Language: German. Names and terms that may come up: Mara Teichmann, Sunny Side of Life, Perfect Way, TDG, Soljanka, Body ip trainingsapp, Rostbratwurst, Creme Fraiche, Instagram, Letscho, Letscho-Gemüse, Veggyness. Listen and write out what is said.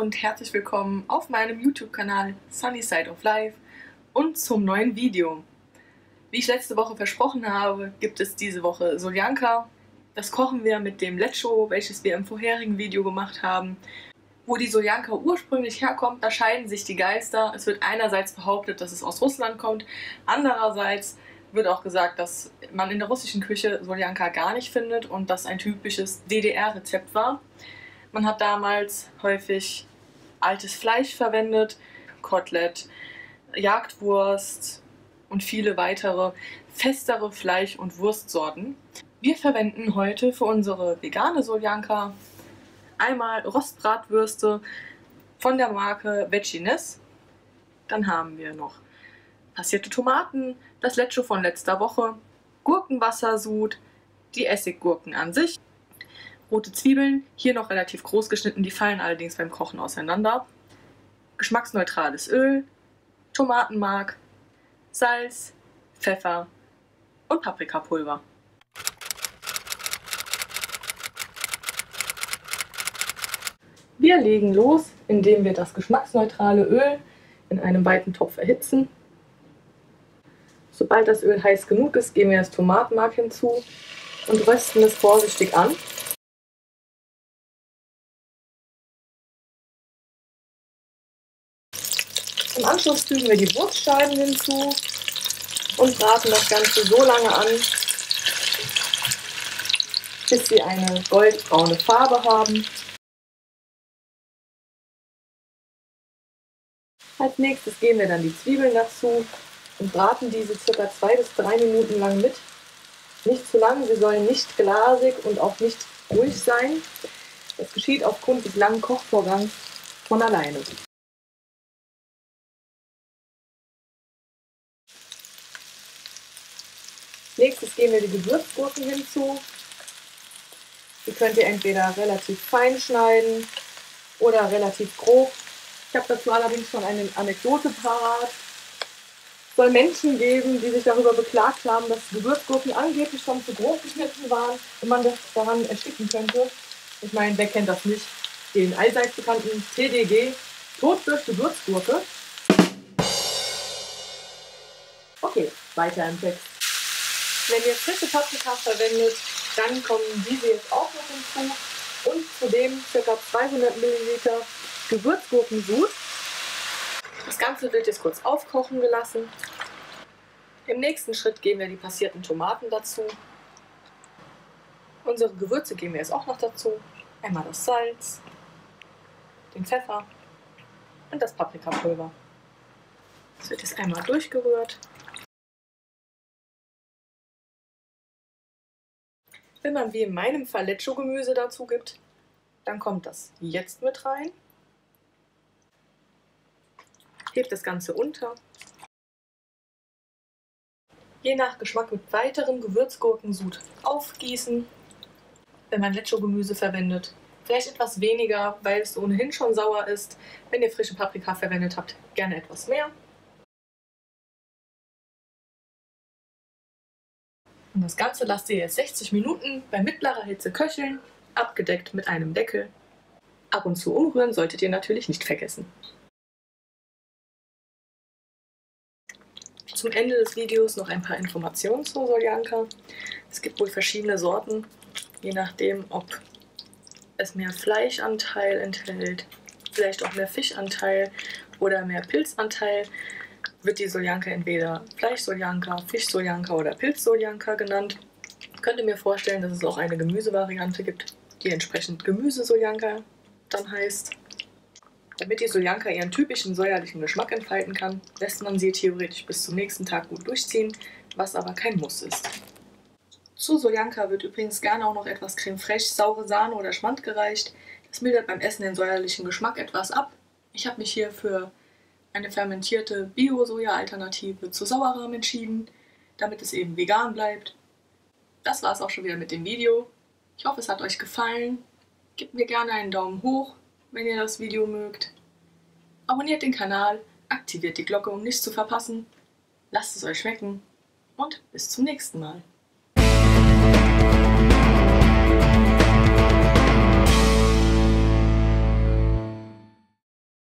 und herzlich willkommen auf meinem YouTube-Kanal Sunny Side of Life und zum neuen Video. Wie ich letzte Woche versprochen habe, gibt es diese Woche Soljanka. Das kochen wir mit dem Letscho, welches wir im vorherigen Video gemacht haben. Wo die Soljanka ursprünglich herkommt, da scheiden sich die Geister. Es wird einerseits behauptet, dass es aus Russland kommt, andererseits wird auch gesagt, dass man in der russischen Küche Soljanka gar nicht findet und das ein typisches DDR-Rezept war. Man hat damals häufig altes Fleisch verwendet, Kotelett, Jagdwurst und viele weitere festere Fleisch- und Wurstsorten. Wir verwenden heute für unsere vegane Soljanka einmal Rostbratwürste von der Marke Veggyness. Dann haben wir noch passierte Tomaten, das Letscho von letzter Woche, Gurkenwassersud, die Essiggurken an sich, rote Zwiebeln, hier noch relativ groß geschnitten, die fallen allerdings beim Kochen auseinander, geschmacksneutrales Öl, Tomatenmark, Salz, Pfeffer und Paprikapulver. Wir legen los, indem wir das geschmacksneutrale Öl in einem weiten Topf erhitzen. Sobald das Öl heiß genug ist, geben wir das Tomatenmark hinzu und rösten es vorsichtig an. Im Anschluss fügen wir die Wurstscheiben hinzu und braten das Ganze so lange an, bis sie eine goldbraune Farbe haben. Als nächstes geben wir dann die Zwiebeln dazu und braten diese ca. 2 bis 3 Minuten lang mit. Nicht zu lang, sie sollen nicht glasig und auch nicht ruhig sein. Das geschieht aufgrund des langen Kochvorgangs von alleine. Nächstes geben wir die Gewürzgurken hinzu. Die könnt ihr entweder relativ fein schneiden oder relativ grob. Ich habe dazu allerdings schon eine Anekdote parat. Es soll Menschen geben, die sich darüber beklagt haben, dass Gewürzgurken angeblich schon zu grob geschnitten waren und man das daran ersticken könnte. Ich meine, wer kennt das nicht? Den allseits bekannten TDG, Tod durch Gewürzgurke. Okay, weiter im Text. Wenn ihr frische Paprika verwendet, dann kommen diese jetzt auch noch hinzu und zudem ca. 200 ml Gewürzgurkensud. Das Ganze wird jetzt kurz aufkochen gelassen. Im nächsten Schritt geben wir die passierten Tomaten dazu. Unsere Gewürze geben wir jetzt auch noch dazu. Einmal das Salz, den Pfeffer und das Paprikapulver. Das wird jetzt einmal durchgerührt. Wenn man wie in meinem Fall Letscho-Gemüse dazu gibt, dann kommt das jetzt mit rein. Hebt das Ganze unter. Je nach Geschmack mit weiterem Gewürzgurkensud aufgießen. Wenn man Letscho-Gemüse verwendet, vielleicht etwas weniger, weil es ohnehin schon sauer ist. Wenn ihr frische Paprika verwendet habt, gerne etwas mehr. Und das Ganze lasst ihr jetzt 60 Minuten bei mittlerer Hitze köcheln, abgedeckt mit einem Deckel. Ab und zu umrühren solltet ihr natürlich nicht vergessen. Zum Ende des Videos noch ein paar Informationen zur Soljanka. Es gibt wohl verschiedene Sorten, je nachdem, ob es mehr Fleischanteil enthält, vielleicht auch mehr Fischanteil oder mehr Pilzanteil, wird die Soljanka entweder Fleisch-Soljanka, Fisch-Soljanka oder Pilz-Soljanka genannt. Ich könnte mir vorstellen, dass es auch eine Gemüsevariante gibt, die entsprechend Gemüse-Soljanka dann heißt. Damit die Soljanka ihren typischen säuerlichen Geschmack entfalten kann, lässt man sie theoretisch bis zum nächsten Tag gut durchziehen, was aber kein Muss ist. Zu Soljanka wird übrigens gerne auch noch etwas Creme Fraiche, saure Sahne oder Schmand gereicht. Das mildert beim Essen den säuerlichen Geschmack etwas ab. Ich habe mich hier für eine fermentierte Bio-Soja-Alternative zu Sauerrahm entschieden, damit es eben vegan bleibt. Das war es auch schon wieder mit dem Video. Ich hoffe, es hat euch gefallen. Gebt mir gerne einen Daumen hoch, wenn ihr das Video mögt. Abonniert den Kanal, aktiviert die Glocke, um nichts zu verpassen. Lasst es euch schmecken und bis zum nächsten Mal.